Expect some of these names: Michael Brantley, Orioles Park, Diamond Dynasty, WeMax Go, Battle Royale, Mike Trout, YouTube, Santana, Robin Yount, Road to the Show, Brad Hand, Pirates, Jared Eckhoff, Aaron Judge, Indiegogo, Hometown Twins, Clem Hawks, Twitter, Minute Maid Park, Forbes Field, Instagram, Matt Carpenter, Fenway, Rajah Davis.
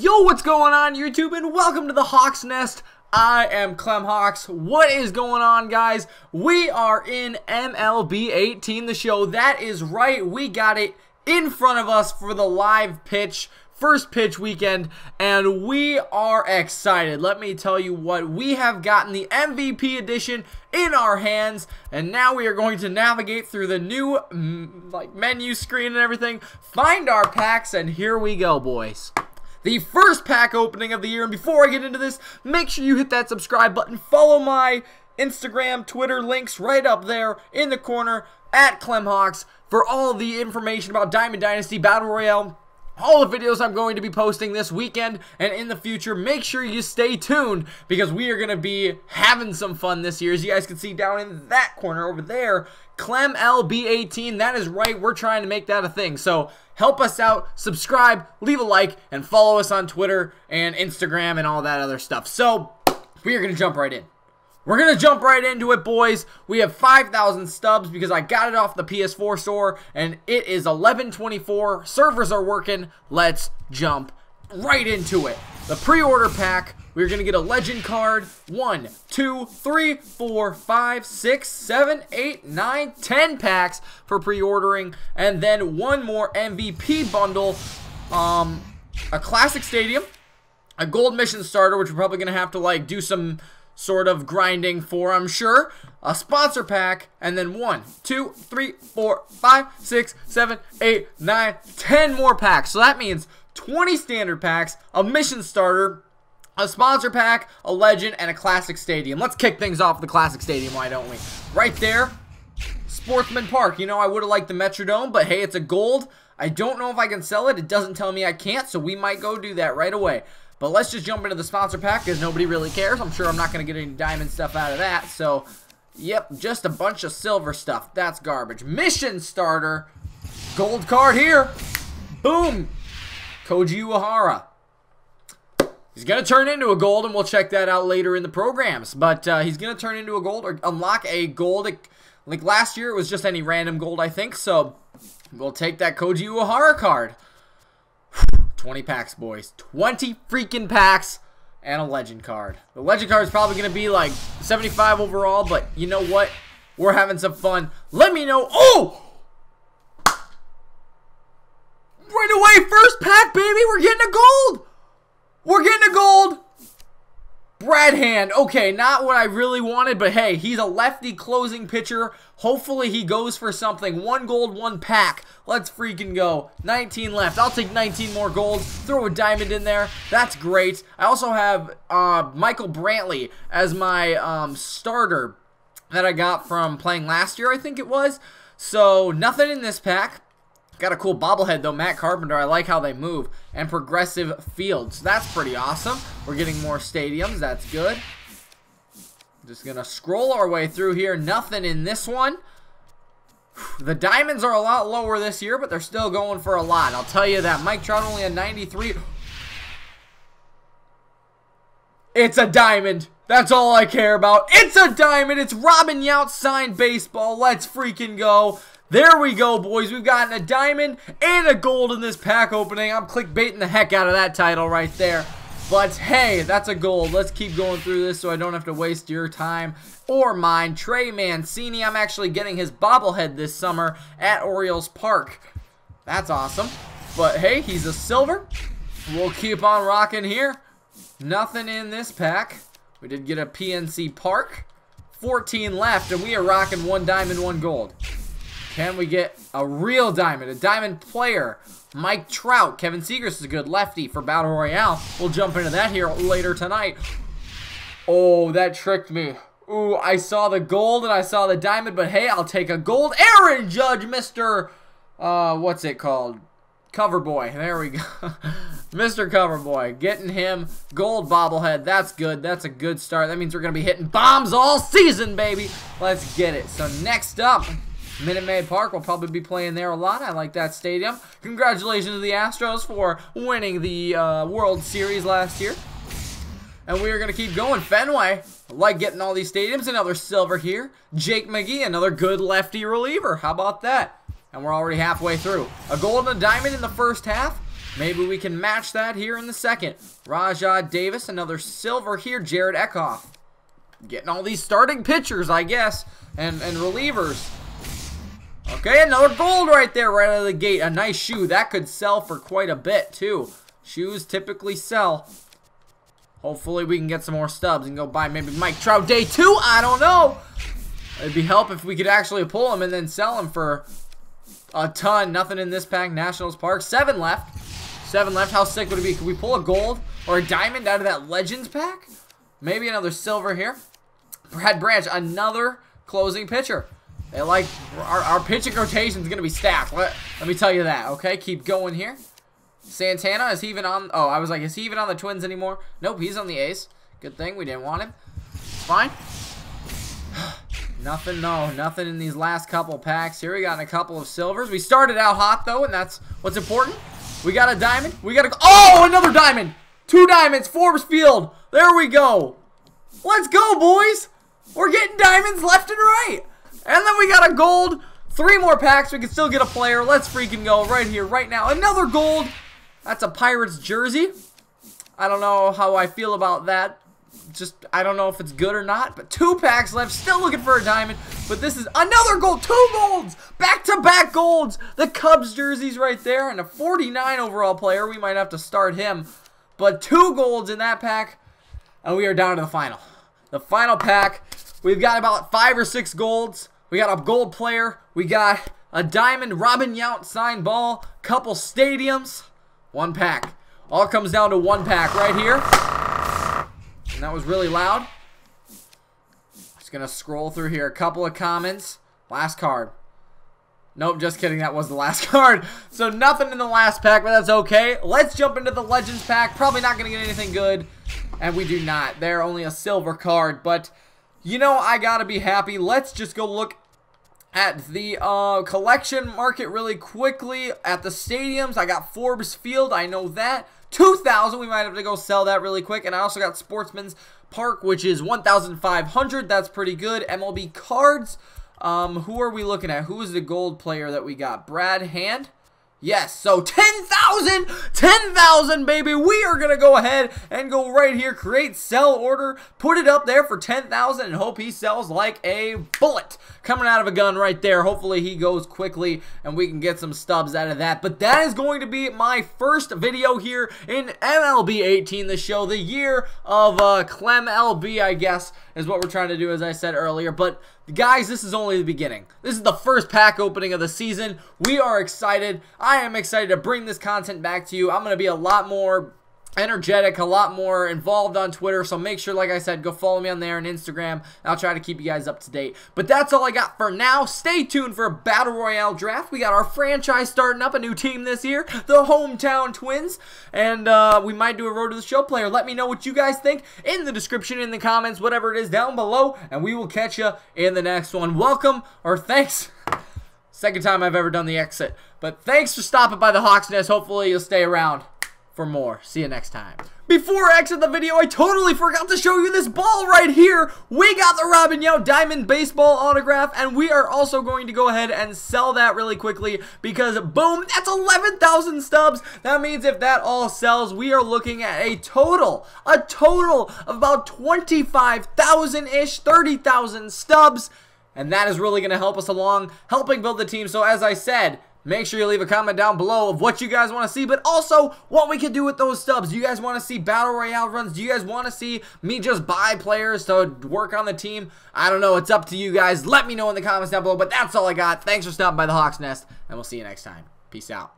Yo, what's going on YouTube, and welcome to the Hawk's Nest. I am Clem Hawks. What is going on, guys? We are in MLB 18, the show. That is right, we got it in front of us for the live pitch, first pitch weekend, and we are excited. Let me tell you what, we have gotten the MVP edition in our hands, and now we are going to navigate through the new menu screen and everything, find our packs, and here we go, boys. The first pack opening of the year, and before I get into this, make sure you hit that subscribe button, follow my Instagram, Twitter links right up there in the corner, at Clem Hawks, for all the information about Diamond Dynasty, Battle Royale, all the videos I'm going to be posting this weekend and in the future. Make sure you stay tuned, because we are going to be having some fun this year. As you guys can see down in that corner over there, ClemLB18, that is right, we're trying to make that a thing. So help us out, subscribe, leave a like, and follow us on Twitter and Instagram and all that other stuff. So we are going to jump right in. We're going to jump right into it, boys. We have 5,000 stubs because I got it off the PS4 store, and it is 11:24. Servers are working. Let's jump right into it. The pre-order pack, we're going to get a legend card. 1, 2, 3, 4, 5, 6, 7, 8, 9, 10 packs for pre-ordering, and then one more MVP bundle, a classic stadium, a gold mission starter, which we're probably going to have to like do some sort of grinding for, I'm sure, a sponsor pack, and then 1, 2, 3, 4, 5, 6, 7, 8, 9, 10 more packs. So that means 20 standard packs, a mission starter, a sponsor pack, a legend, and a classic stadium. Let's kick things off with the classic stadium, why don't we? Right there, Sportsman Park. You know, I would have liked the Metrodome, but hey, it's a gold. I don't know if I can sell it. It doesn't tell me I can't, so we might go do that right away. But let's just jump into the sponsor pack because nobody really cares. I'm sure I'm not going to get any diamond stuff out of that. So, yep, just a bunch of silver stuff. That's garbage. Mission starter. Gold card here. Boom. Koji Uehara. He's going to turn into a gold, and we'll check that out later in the programs. But he's going to turn into a gold or unlock a gold. Like last year, it was just any random gold, I think. So, we'll take that Koji Uehara card. 20 packs, boys. 20 freaking packs and a legend card. The legend card is probably going to be like 75 overall, but you know what? We're having some fun. Let me know. Oh! Right away, first pack, baby. We're getting a gold. We're getting a gold. Brad Hand. Okay, not what I really wanted, but hey, he's a lefty closing pitcher. Hopefully he goes for something. One gold, one pack. Let's freaking go. 19 left. I'll take 19 more golds. Throw a diamond in there. That's great. I also have Michael Brantley as my starter that I got from playing last year, I think it was. So nothing in this pack. Got a cool bobblehead, though. Matt Carpenter. I like how they move. And progressive fields. That's pretty awesome. We're getting more stadiums. That's good. Just going to scroll our way through here. Nothing in this one. The diamonds are a lot lower this year, but they're still going for a lot. I'll tell you that. Mike Trout only a 93. It's a diamond. That's all I care about. It's a diamond. It's Robin Yount signed baseball. Let's freaking go. There we go, boys. We've gotten a diamond and a gold in this pack opening. I'm clickbaiting the heck out of that title right there. But hey, that's a gold. Let's keep going through this so I don't have to waste your time or mine. Trey Mancini. I'm actually getting his bobblehead this summer at Orioles Park. That's awesome. But hey, he's a silver. We'll keep on rocking here. Nothing in this pack. We did get a PNC Park. 14 left, and we are rocking one diamond, one gold. Can we get a real diamond? A diamond player. Mike Trout. Kevin Seager is a good lefty for Battle Royale. We'll jump into that here later tonight. Oh, that tricked me. Ooh, I saw the gold and I saw the diamond, but hey, I'll take a gold. Aaron Judge, Mr. What's it called? Cover Boy. There we go. Mr. Cover Boy. Getting him. Gold bobblehead. That's good. That's a good start. That means we're going to be hitting bombs all season, baby. Let's get it. So next up, Minute Maid Park. Will probably be playing there a lot. I like that stadium. Congratulations to the Astros for winning the World Series last year. And we are going to keep going. Fenway. I like getting all these stadiums. Another silver here. Jake McGee, another good lefty reliever. How about that? And we're already halfway through. A gold and a diamond in the first half. Maybe we can match that here in the second. Rajah Davis, another silver here. Jared Eckhoff getting all these starting pitchers, I guess, and relievers. Okay, another gold right there, right out of the gate. A nice shoe. That could sell for quite a bit, too. Shoes typically sell. Hopefully we can get some more stubs and go buy maybe Mike Trout day 2. I don't know. It'd be help if we could actually pull him and then sell him for a ton. Nothing in this pack. Nationals Park. 7 left. 7 left. How sick would it be? Could we pull a gold or a diamond out of that Legends pack? Maybe another silver here. Brad Branch, another closing pitcher. They like our pitching rotation is going to be stacked. Let me tell you that. Okay, keep going here. Santana, is he even on? Oh, I was like, is he even on the Twins anymore? Nope, he's on the A's. Good thing we didn't want him. Fine. Nothing, though. Nothing in these last couple packs. Here we got a couple of silvers. We started out hot, though, and that's what's important. We got a diamond. We got a... Oh, another diamond. 2 diamonds. Forbes Field. There we go. Let's go, boys. We're getting diamonds left and right. And then we got a gold. 3 more packs. We can still get a player. Let's freaking go right here, right now. Another gold. That's a Pirates jersey. I don't know how I feel about that. Just, I don't know if it's good or not, but 2 packs left, still looking for a diamond, but this is another gold, 2 golds, back-to-back golds, the Cubs jerseys right there, and a 49 overall player, we might have to start him, but 2 golds in that pack, and we are down to the final pack. We've got about 5 or 6 golds, we got a gold player, we got a diamond, Robin Yount signed ball, couple stadiums, 1 pack, all comes down to 1 pack right here. And that was really loud. Just gonna scroll through here. A couple of comments. Last card. Nope, just kidding. That was the last card. So nothing in the last pack, but that's okay. Let's jump into the Legends pack. Probably not gonna get anything good. And we do not. They're only a silver card. But, you know, I gotta be happy. Let's just go look at the collection market really quickly. At the stadiums, I got Forbes Field. I know that. 2,000, we might have to go sell that really quick. And I also got Sportsman's Park, which is 1,500. That's pretty good. MLB cards. Who are we looking at? Who is the gold player that we got? Brad Hand? Yes. So 10,000, 10,000, baby. We are going to go ahead and go right here, create sell order, put it up there for 10,000 and hope he sells like a bullet coming out of a gun right there. Hopefully he goes quickly and we can get some stubs out of that. But that is going to be my first video here in MLB 18, the show, the year of ClemLB, I guess, is what we're trying to do, as I said earlier. But guys, this is only the beginning. This is the first pack opening of the season. We are excited. I am excited to bring this content back to you. I'm going to be a lot more energetic, a lot more involved on Twitter, so make sure, like I said, go follow me on there and Instagram. I'll try to keep you guys up to date. But that's all I got for now. Stay tuned for a Battle Royale draft. We got our franchise starting up, a new team this year, the hometown Twins, and we might do a Road to the Show player. Let me know what you guys think in the description, in the comments, whatever it is down below, and we will catch you in the next one. Welcome, or thanks. Second time I've ever done the exit, but thanks for stopping by the Hawk's Nest. Hopefully you'll stay around for more. See you next time. Before I exit the video, I totally forgot to show you this ball right here. We got the Robin Yount Diamond Baseball autograph, and we are also going to go ahead and sell that really quickly because, boom, that's 11,000 stubs. That means if that all sells, we are looking at a total of about 25,000-ish, 30,000 stubs, and that is really going to help us along, helping build the team. So as I said, make sure you leave a comment down below of what you guys want to see, but also what we can do with those stubs. Do you guys want to see Battle Royale runs? Do you guys want to see me just buy players to work on the team? I don't know. It's up to you guys. Let me know in the comments down below, but that's all I got. Thanks for stopping by the Hawk's Nest, and we'll see you next time. Peace out.